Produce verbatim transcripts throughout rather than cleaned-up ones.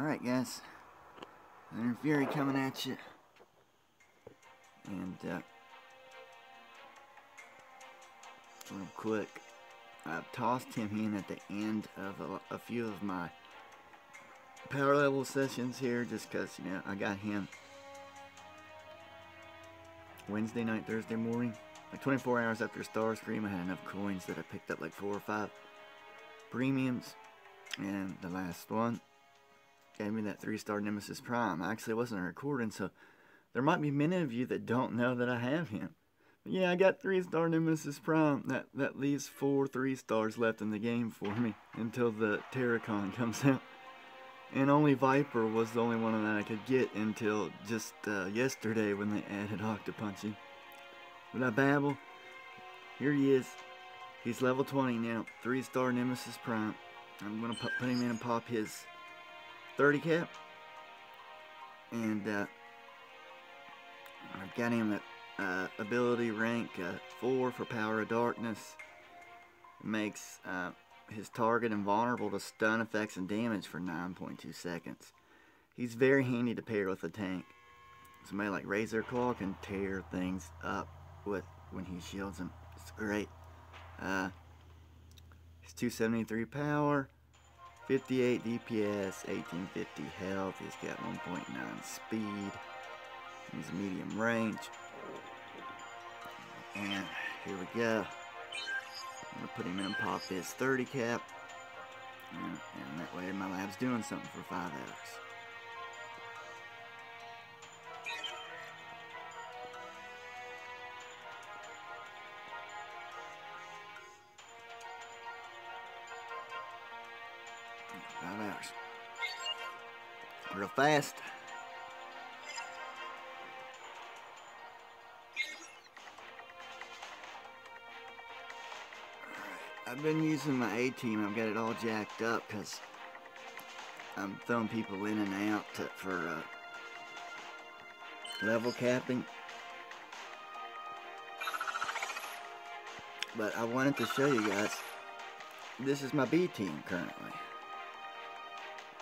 Alright guys, Lunar Fury coming at you, and uh, real quick, I've tossed him in at the end of a, a few of my power level sessions here, just because, you know, I got him Wednesday night, Thursday morning, like twenty-four hours after Starscream. I had enough coins that I picked up like four or five premiums, and the last one gave me that three star Nemesis Prime. I actually wasn't recording, so there might be many of you that don't know that I have him. But yeah, I got three star Nemesis Prime. That, that leaves four three stars left in the game for me until the Terracon comes out. And only Viper was the only one that I could get until just uh, yesterday when they added Octopunchy. But I babble. Here he is. He's level twenty now. three star Nemesis Prime. I'm going to put him in and pop his thirty cap. And uh, I've got him at uh, ability rank uh, four for Power of Darkness. It makes... Uh, his target invulnerable to stun effects and damage for nine point two seconds. He's very handy to pair with a tank. Somebody like Razor Claw can tear things up with when he shields him. It's great. Uh, he's two seventy-three power, fifty-eight D P S, eighteen fifty health. He's got one point nine speed. He's medium range. And here we go. I'm going to put him in and pop his thirty cap. And, and that way my lab's doing something for five hours. Five hours. Real fast. I've been using my A-team. I've got it all jacked up because I'm throwing people in and out to, for uh, level capping. But I wanted to show you guys, this is my B-team currently.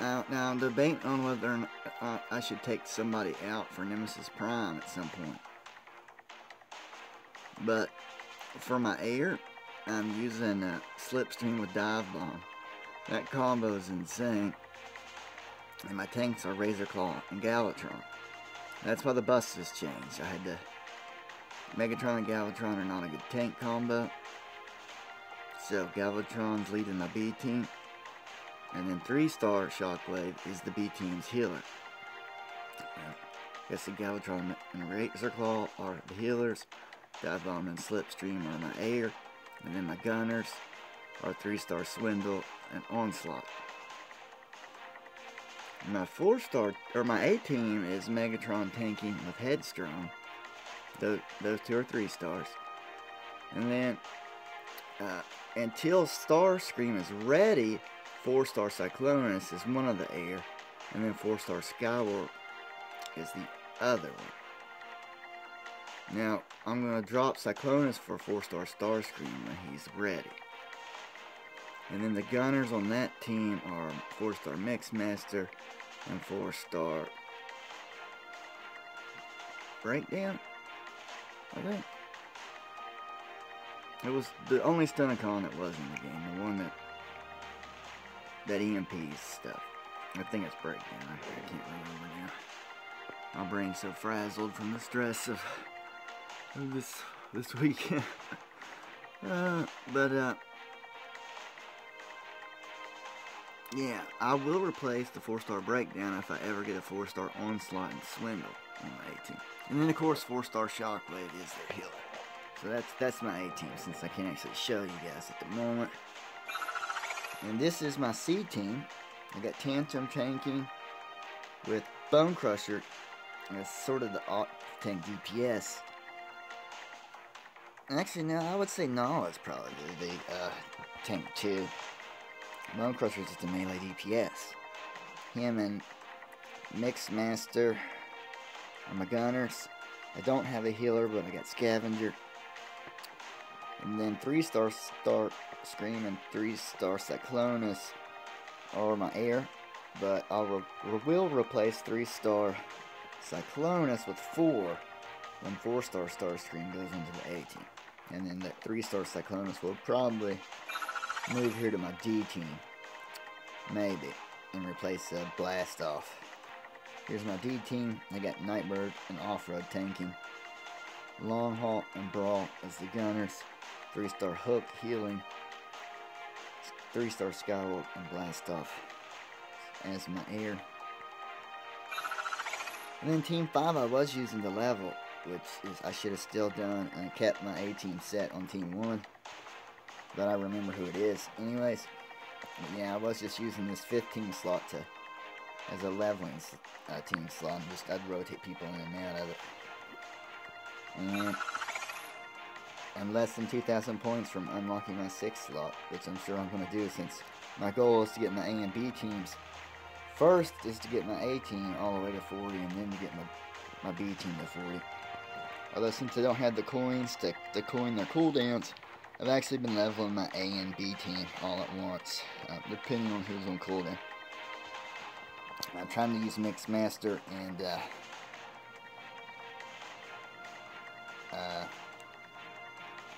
Now, now I'm debating on whether or not I should take somebody out for Nemesis Prime at some point. But for my air, I'm using a Slipstream with Dive Bomb. That combo is insane. And my tanks are Razor Claw and Galvatron. That's why the buses changed. I had to... Megatron and Galvatron are not a good tank combo. So Galvatron's leading my B team. And then three star Shockwave is the B team's healer. I guess the Galvatron and Razor Claw are the healers. Dive Bomb and Slipstream are my air. And then my gunners are three star Swindle and Onslaught. My four star, or my A-team is Megatron tanking with Headstrong. Those, those two are three stars. And then, uh, until Starscream is ready, four star Cyclonus is one of the air. And then four star Skywolf is the other one. Now, I'm going to drop Cyclonus for four star Starscream when he's ready. And then the gunners on that team are four star Mixmaster and four star Breakdown, I think. It was the only Stunticon that was in the game, the one that, that E M P stuff. I think it's Breakdown, I can't remember now. My brain's so frazzled from the stress of... This this weekend, uh, but uh, yeah, I will replace the four star Breakdown if I ever get a four star Onslaught and Swindle on my A team, and then of course four star Shockwave is their healer. So that's that's my A team since I can't actually show you guys at the moment. And this is my C team. I got Tantum tanking with Bone Crusher, and it's sort of the off-tank D P S. Actually, no, I would say Gnaw is probably the uh, tank too. Bone Crusher is just a melee D P S. Him and Mixmaster are my gunners. I don't have a healer, but I got Scavenger. And then three star Starscream and three star Cyclonus are my air. but I re re will replace three star Cyclonus with four when four star Starscream goes into the A team. And then that three star Cyclonus will probably move here to my D team, maybe, and replace uh, Blast Off. Here's my D team. I got Nightbird and Off-Road tanking. Long Haul and Brawl as the gunners. three star Hook healing. three star Skywolf and Blast Off as my air. And then Team five, I was using the level, which is I should have still done, and I kept my A team set on Team one. But I remember who it is. Anyways, yeah, I was just using this fifteen slot to as a leveling uh, team slot. And just I'd rotate people in and out of it. And I'm less than two thousand points from unlocking my sixth slot, which I'm sure I'm going to do, since my goal is to get my A and B teams. First is to get my A team all the way to forty, and then to get my, my B team to forty. Although since I don't have the coins to, to coin their cooldowns, I've actually been leveling my A and B team all at once, uh, depending on who's on cooldown. I'm trying to use Mixmaster and uh, uh,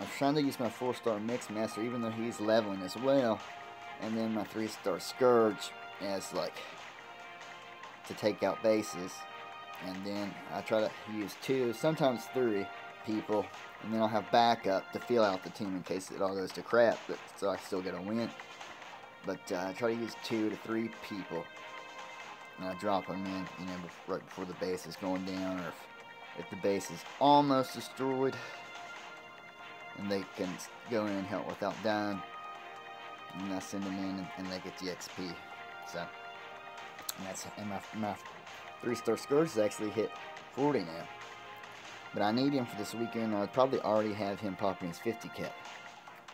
I'm trying to use my four star Mixmaster, even though he's leveling as well, and then my three star Scourge as like to take out bases, and then I try to use two, sometimes three people, and then I'll have backup to fill out the team in case it all goes to crap, but so I still get a win. But uh, I try to use two to three people, and I drop them in, you know, before, right before the base is going down, or if, if the base is almost destroyed, and they can go in and help without dying, and I send them in, and, and they get the X P. So, and that's and my my three star Scourge has actually hit forty now, but I need him for this weekend. I would probably already have him popping his fifty cap,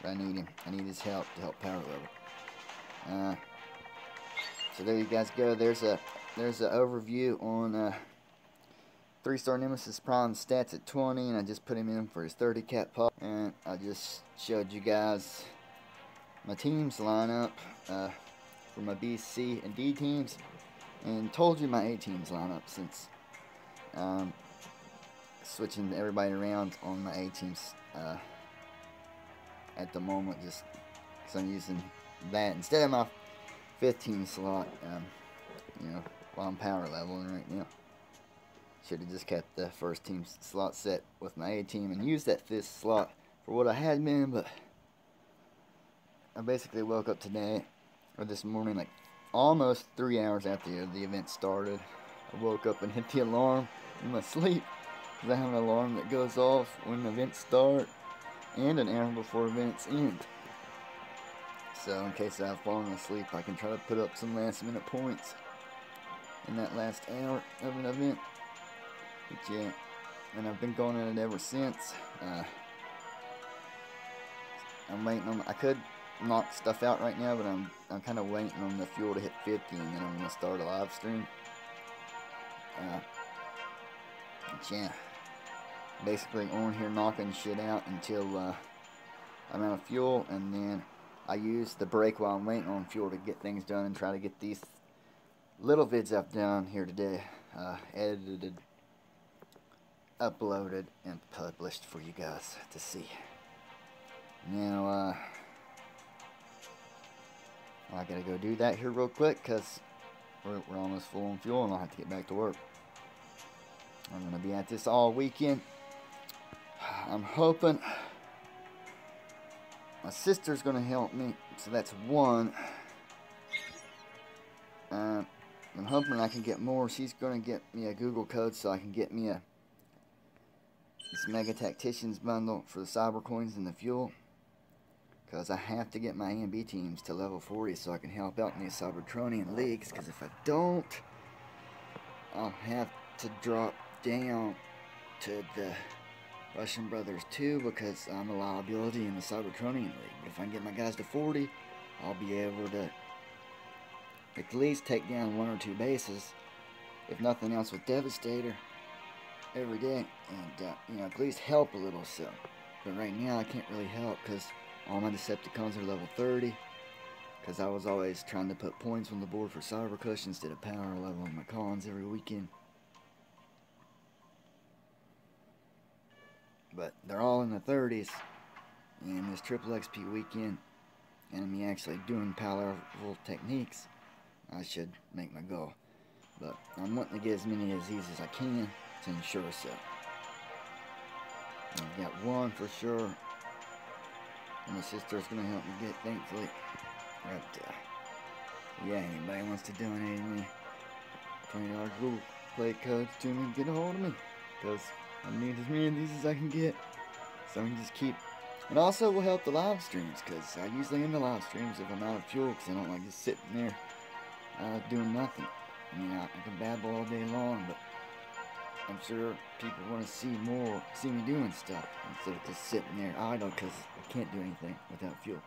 but I need him. I need his help to help power level. Uh, So there you guys go. There's a there's an overview on uh, three star Nemesis Prime stats at twenty, and I just put him in for his thirty cap pop, and I just showed you guys my teams lineup uh, for my B, C, and D teams, and told you my A teams lineup since um, switching everybody around on my A teams uh, at the moment, just because I'm using that instead of my fifteen slot, um, you know, while I'm power leveling right now. Should have just kept the first team slot set with my A team and used that fifth slot for what I had been, but I basically woke up today, or this morning, like almost three hours after the event started. I woke up and hit the alarm in my sleep, because I have an alarm that goes off when events start and an hour before events end. So in case I've fallen asleep, I can try to put up some last minute points in that last hour of an event. But yeah, and I've been going at it ever since. Uh, I'm waiting on, I could knock stuff out right now, but I'm I'm kind of waiting on the fuel to hit fifty, and then I'm going to start a live stream. Uh, but yeah, basically on here knocking shit out until uh, I'm out of fuel, and then I use the break while I'm waiting on fuel to get things done and try to get these little vids up down here today, uh, edited, uploaded, and published for you guys to see. Now, uh, I gotta go do that here real quick, because we're, we're almost full on fuel and I'll have to get back to work. I'm gonna be at this all weekend. I'm hoping. My sister's gonna help me, so that's one. Uh, I'm hoping I can get more. She's gonna get me a Google code so I can get me a this Mega Tacticians bundle for the cyber coins and the fuel, because I have to get my A and B teams to level forty so I can help out in these Cybertronian leagues. Because if I don't, I'll have to drop down to the Russian Brothers too, because I'm a liability in the Cybertronian League. But if I can get my guys to forty, I'll be able to at least take down one or two bases, if nothing else with Devastator, every day, and uh, you know, at least help a little. So, but right now I can't really help because all my Decepticons are level thirty, because I was always trying to put points on the board for Cybercush instead of power level on my cons every weekend. But they're all in the thirties, and this triple X P weekend, and me actually doing powerful techniques, I should make my goal. But I'm wanting to get as many of these as I can to ensure so. I've got one for sure, and my sister's going to help me get, thankfully. But, uh, yeah, anybody wants to donate me twenty dollar Google Play codes to me, get a hold of me, because I need as many of these as I can get, so I can just keep. And also will help the live streams, because I usually end the live streams if I'm out of fuel, because I don't like just sitting there uh, doing nothing. I mean, I, I can babble all day long, but I'm sure people want to see more, see me doing stuff, instead of just sitting there idle, because I can't do anything without fuel.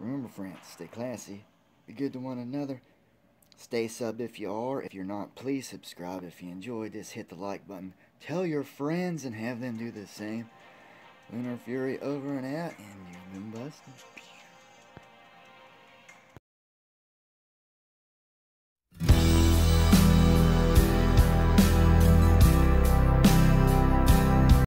Remember, friends, stay classy, be good to one another, stay sub if you are. If you're not, please subscribe. If you enjoyed this, hit the like button. Tell your friends and have them do the same. Lunar Fury over and out, and you've been busted.